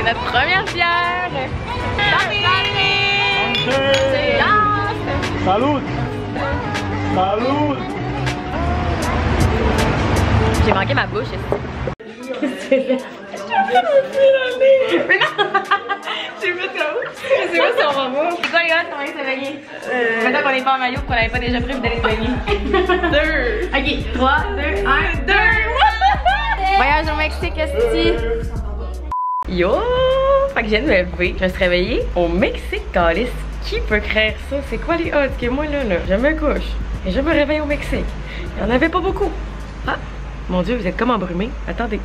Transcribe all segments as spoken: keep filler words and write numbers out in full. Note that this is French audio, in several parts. C'est notre première bière. Salut! Salut! Salut! J'ai manqué ma bouche. C'est là. Je suis en train de filer. Mais non! J'ai plus de. C'est quoi si on va voir? C'est quoi les gars? Comment ils se baigner? Euh... Maintenant qu'on n'est pas en maillot, qu'on n'avait pas déjà pris, vous allez se baigner. deux! Ok, trois, deux, un, deux! Voyage au Mexique, esti! Yo! Fait que je viens de me lever. Je me suis réveillée au Mexique, calice. Qui peut créer ça? C'est quoi les odds que moi là, là? Je me couche et je me réveille au Mexique. Il n'y en avait pas beaucoup. Ah! Mon Dieu, vous êtes comme embrumés. Attendez.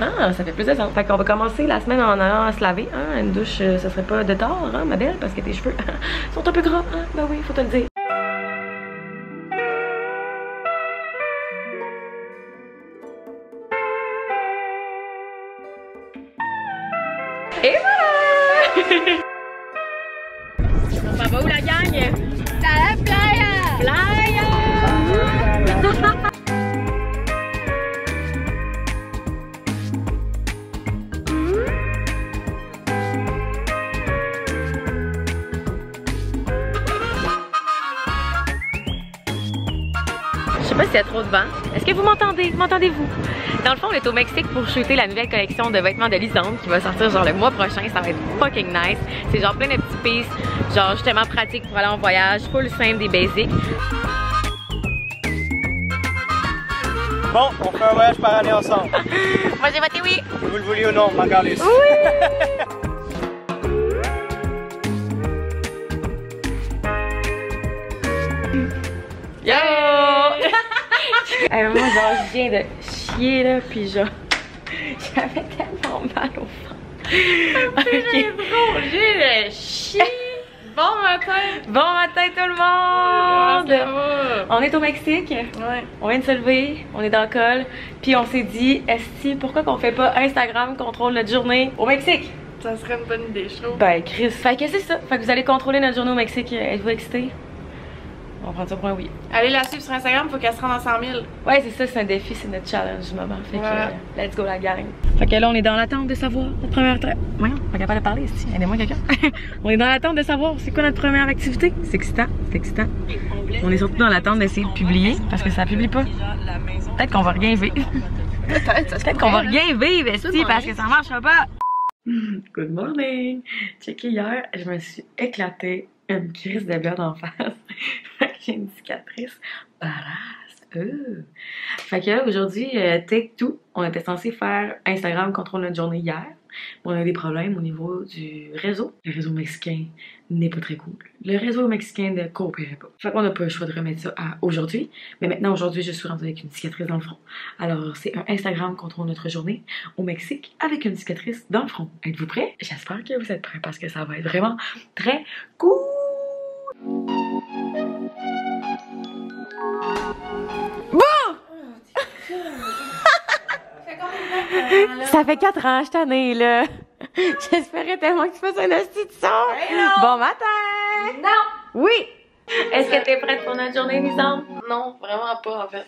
Ah, ça fait plus de sens. Fait qu'on va commencer la semaine en allant se laver. Hein? Une douche, ce serait pas de tort, hein, ma belle, parce que tes cheveux sont un peu gras. Hein? Ben oui, faut te le dire. Et voilà! On s'en va où la gang? À la playa! Playa! Je sais pas s'il y a trop de vent. Est-ce que vous m'entendez? M'entendez-vous? Dans le fond, on est au Mexique pour shooter la nouvelle collection de vêtements de Lysandre qui va sortir genre le mois prochain. Ça va être fucking nice. C'est genre plein de petits pieces, genre justement pratique pour aller en voyage, full simple, des basics. Bon, on fait un voyage par année ensemble. Moi j'ai voté oui. Vous le vouliez ou non, regardez. Oui. Hey, moi, genre, je viens de chier, là, pis genre, j'avais tellement mal au ventre. Okay. J'ai de chier. Bon matin. Bon matin, tout le monde. Ouais, ça va. On est au Mexique. Ouais. On vient de se lever, on est dans le col, pis on s'est dit, esti, pourquoi qu'on fait pas Instagram contrôle notre journée au Mexique? Ça serait une bonne idée, je trouve. Ben, Chris, fait que c'est ça. Fait que vous allez contrôler notre journée au Mexique. Êtes-vous excités? On prend ça pour un oui. Allez la suivre sur Instagram, faut qu'elle se rende à cent mille. Ouais, c'est ça, c'est un défi, c'est notre challenge du moment. Fait que, ouais. euh, let's go la gang. Fait que là, on est dans l'attente de savoir notre première. Voyons, on est capable de parler ici. Aidez-moi quelqu'un. On est dans l'attente de savoir c'est quoi notre première activité. C'est excitant, c'est excitant. On est surtout dans l'attente d'essayer de publier parce que ça publie pas. Peut-être qu'on va rien vivre. Peut-être qu'on va rien vivre, esti, parce que ça marche pas. Good morning. Checké hier, je me suis éclatée. Une crise de blonde en face. Fait que j'ai une cicatrice. Badass. Euh. Fait que là, aujourd'hui, euh, take two. On était censé faire Instagram contrôle notre journée hier. On a eu des problèmes au niveau du réseau. Le réseau mexicain n'est pas très cool. Le réseau mexicain ne coopérait pas. Fait qu'on n'a pas le choix de remettre ça à aujourd'hui. Mais maintenant, aujourd'hui, je suis rentrée avec une cicatrice dans le front. Alors, c'est un Instagram contrôle notre journée au Mexique avec une cicatrice dans le front. Êtes-vous prêts? J'espère que vous êtes prêts parce que ça va être vraiment très cool! Ça fait quatre ans cette année, là. J'espérais tellement que tu fasses un institution. Bon matin! Non! Oui! Est-ce que t'es prête pour notre journée, Lysandre? Non, vraiment pas, en fait.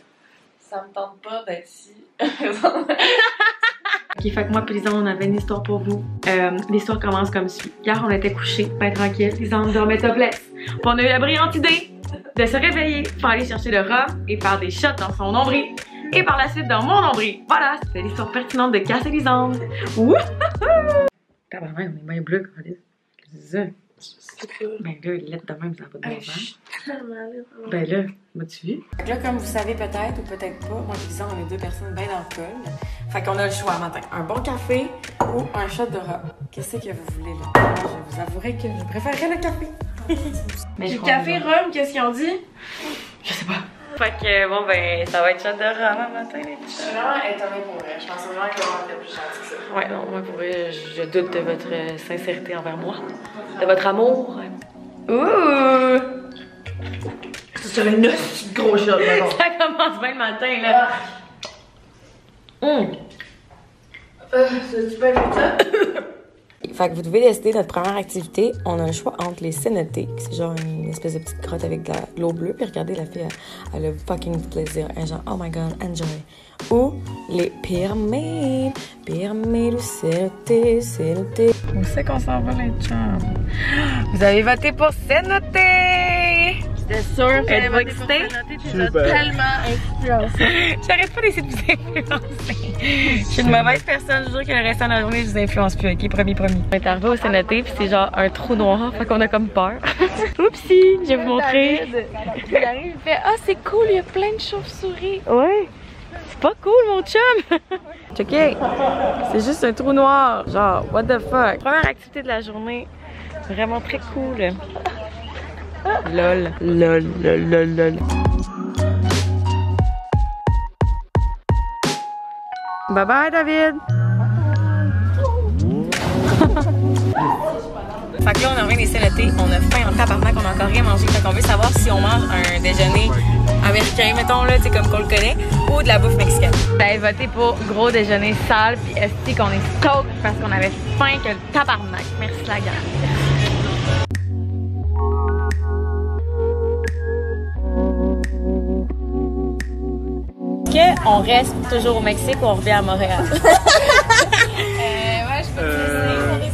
Ça me tente pas d'être ici. Ok, fait que moi, Lysandre, on avait une histoire pour vous. Euh, L'histoire commence comme suit. Hier, on était couchés, ben tranquille. Lysandre dormait topless. Puis on a eu la brillante idée de se réveiller pour aller chercher le rhum et faire des shots dans son nombril. Et par la suite dans mon nombril. Voilà, c'était l'histoire pertinente de Cass et Lysandre. Wouhou! Tabarnak, on est même bleu, quand même. C'est ça. Ben là, il est de même, ça n'a pas de bon sens. Ben là, m'as-tu vu? Là, comme vous savez peut-être ou peut-être pas, moi et Lysandre, on est deux personnes bien dans le col. Fait qu'on a le choix matin. Un bon café ou un shot de rhum. Qu'est-ce que vous voulez là? Moi, je vous avouerai que je préférerais le café. Mais le café, rhum, qu'est-ce qu'ils ont dit? Je sais pas. Fait que bon, ben, ça va être shot de rhum matin, les petits. Je suis vraiment étonnée pour vrai. Je pense vraiment que l'on était plus gentil que ça. Ouais, non, moi pour vrai, je doute de votre sincérité envers moi, de votre amour. Ouh! Ça serait une gros shot, là. Ça commence bien le matin, là. Hum! Euh, c'est super vite ça? Fait que vous devez décider notre première activité. On a un choix entre les cénotés, qui c'est genre une espèce de petite crotte avec de l'eau bleue. Puis regardez, la fille, elle, elle a fucking du plaisir. Elle genre, oh my god, enjoy. Ou les pyramides. Pyramides ou cénotés, cénotés. On sait qu'on s'en va, les chums. Vous avez voté pour cénotés! J'étais sûre qu'elle va exciter. J'étais tellement influencée. J'arrête pas d'essayer de vous influencer. Je suis une mauvaise personne. Je jure que le restant de la journée, je vous influence plus. Ok, promis, promis. On est arrivé au cénoté, puis c'est genre un trou noir. Fait qu'on a comme peur. Oupsie, je vais vous montrer. Il arrive, il fait ah, c'est cool, il y a plein de chauves-souris. Ouais. C'est pas cool, mon chum. Checké. C'est juste un trou noir. Genre, what the fuck. Première activité de la journée. Vraiment très cool. Lol, lol, lol, lol, lol. Bye bye, David! Fait que là, on a rien des cénotés, on a faim en tabarnak, on a encore rien mangé. Fait qu'on veut savoir si on mange un déjeuner américain, mettons, là, tu sais, comme qu'on le connaît, ou de la bouffe mexicaine. J'avais voté pour gros déjeuner sale, puis est-ce qu'on est stoke parce qu'on avait faim que le tabarnak. Merci, la gang. On reste toujours au Mexique ou on revient à Montréal? euh, ouais, je peux euh... décider pour les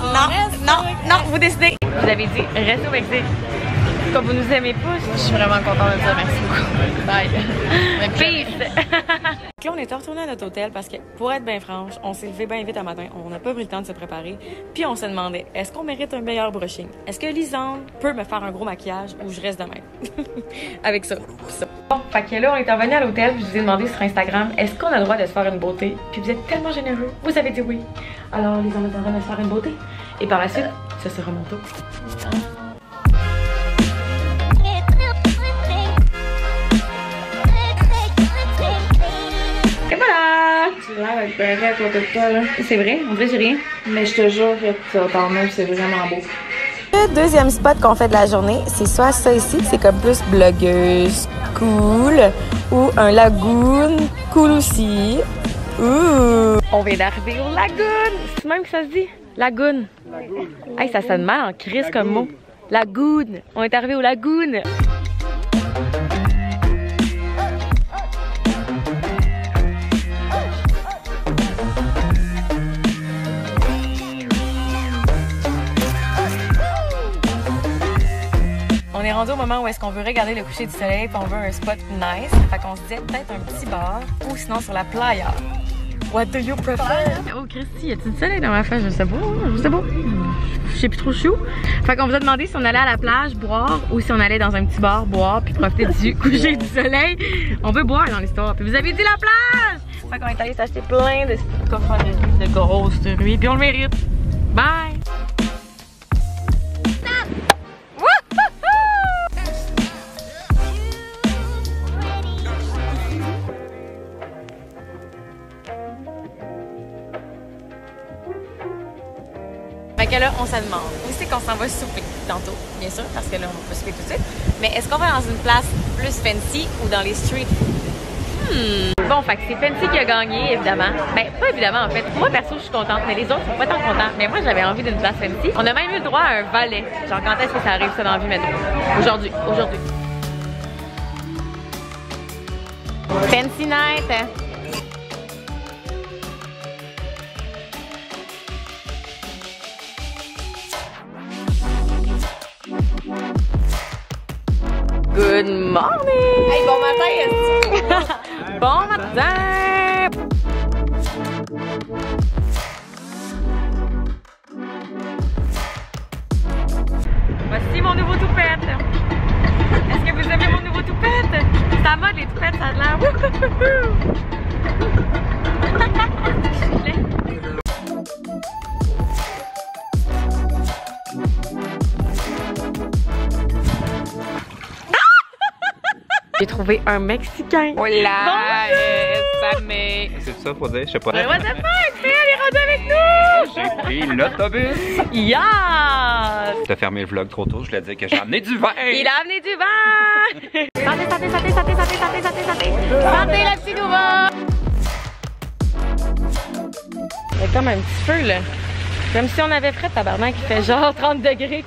on Non, reste non, non, vous décidez. Vous avez dit, restez au Mexique. Comme vous nous aimez pas, je suis vraiment contente de dire merci beaucoup. Bye. Peace. Là, on est retourné à notre hôtel parce que, pour être bien franche, on s'est levé bien vite à matin. On n'a pas pris le temps de se préparer. Puis on se demandait, est-ce qu'on mérite un meilleur brushing? Est-ce que Lysandre peut me faire un gros maquillage ou je reste de même? Avec ça, ça. Bon, fait que là, on est revenu à l'hôtel, je vous ai demandé sur Instagram, est-ce qu'on a le droit de se faire une beauté? Puis vous êtes tellement généreux, vous avez dit oui. Alors, Lysandre est en train de se faire une beauté. Et par la suite, euh... ça sera mon tour. Avec Barry à côté de toi là. C'est vrai, en vrai j'ai rien. Mais je te jure que par moi c'est vraiment beau. Le deuxième spot qu'on fait de la journée, c'est soit ça ici, c'est comme plus blogueuse, cool, ou un lagoon, cool aussi. Ouh. On vient d'arriver au lagoon! C'est même que ça se dit? Lagoon. Lagoon. Hey, ça sonne mal en crise lagoon. Comme mot. Lagoon. On est arrivé au lagoon. On est rendu au moment où est-ce qu'on veut regarder le coucher du soleil puis on veut un spot nice. Fait qu'on se disait peut-être un petit bar ou sinon sur la playa. What do you prefer? Oh Christy, y a-t-il du soleil dans ma face? Je sais pas, je sais pas. Je sais plus trop chou. Fait qu'on vous a demandé si on allait à la plage boire ou si on allait dans un petit bar boire puis profiter du coucher du soleil. On veut boire dans l'histoire. Puis vous avez dit la plage! Fait qu'on est allé s'acheter plein de coffres de grosses truies puis on le mérite. Bye! Que là, on se demande, où c'est qu'on s'en va souper tantôt, bien sûr, parce que là, on va pas souper tout de suite. Mais est-ce qu'on va dans une place plus fancy ou dans les streets? Hmm. Bon, fait que c'est fancy qui a gagné, évidemment. Ben, pas évidemment, en fait. Moi, perso, je suis contente, mais les autres sont pas tant contents. Mais moi, j'avais envie d'une place fancy. On a même eu le droit à un valet. Genre, quand est-ce que ça arrive, ça, dans la vie, maintenant? Aujourd'hui, aujourd'hui. Fancy night, hein? Good morning! Hey, bon matin! Bon matin! Voici mon nouveau toupette! Est-ce que vous aimez mon nouveau toupette? Ça va les toupettes, ça a l'air... J'ai trouvé un Mexicain. Oh là, ça m'est. C'est ça pour dire, je sais pas. Mais what the fuck, Phil, il est rendu avec nous. J'ai pris l'autobus. Yeah. T'as fermé le vlog trop tôt, je voulais dire que j'ai amené du vin. Il a amené du vin. Santé, santé, santé, santé, santé, santé, santé, santé. Santé, la petite nouveau. Il y a comme un petit feu là. Comme si on avait frais, tabarnak, qui fait genre trente degrés.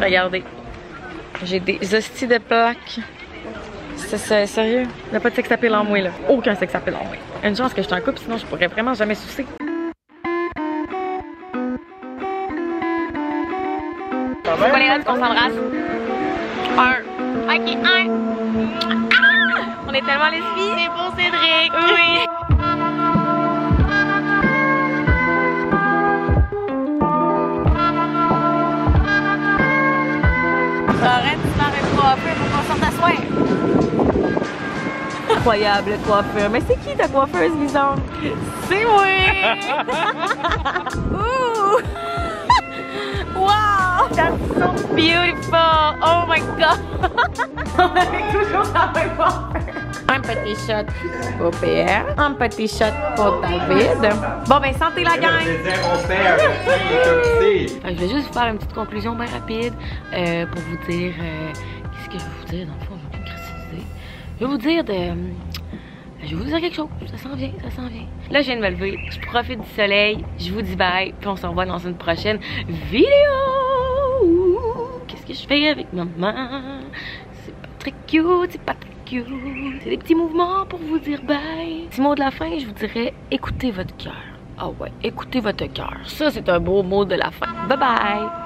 Regardez, j'ai des hosties de plaques. C'est sérieux? Il n'y a pas de sexe à pile en moi, là. Aucun sexe à pile en moi. Une chance que je suis en couple, sinon je pourrais vraiment jamais soucier. Faut pas les rêves qu'on s'embrasse. Un. Ok, un. Ah! On est tellement les filles. C'est bon, Cédric. Oui. Arrête, tu t'arrêtes pas un peu pour qu'on sorte à soir. Incroyable, le coiffeur. Mais c'est qui ta coiffeuse, Lysandre? C'est moi! Ouh! Wow! That's so beautiful! Oh my god! On avait toujours la même coiffeur. Un petit shot pour Pierre, un petit shot pour David. Bon ben santé la gang! Je vais juste vous faire une petite conclusion bien rapide euh, pour vous dire... Euh, Qu'est-ce que je vais vous dire dans le fond? Je vais pas me critiquer. Je vais vous dire de... Je vais vous dire quelque chose. Ça s'en vient, ça s'en vient. Là je viens de me lever, je profite du soleil, je vous dis bye, puis on se revoit dans une prochaine vidéo! Qu'est-ce que je fais avec maman? C'est pas très cute, c'est pas très... C'est des petits mouvements pour vous dire bye. Petit mot de la fin, je vous dirais écoutez votre cœur. Ah ouais, écoutez votre cœur. Ça, c'est un beau mot de la fin. Bye bye!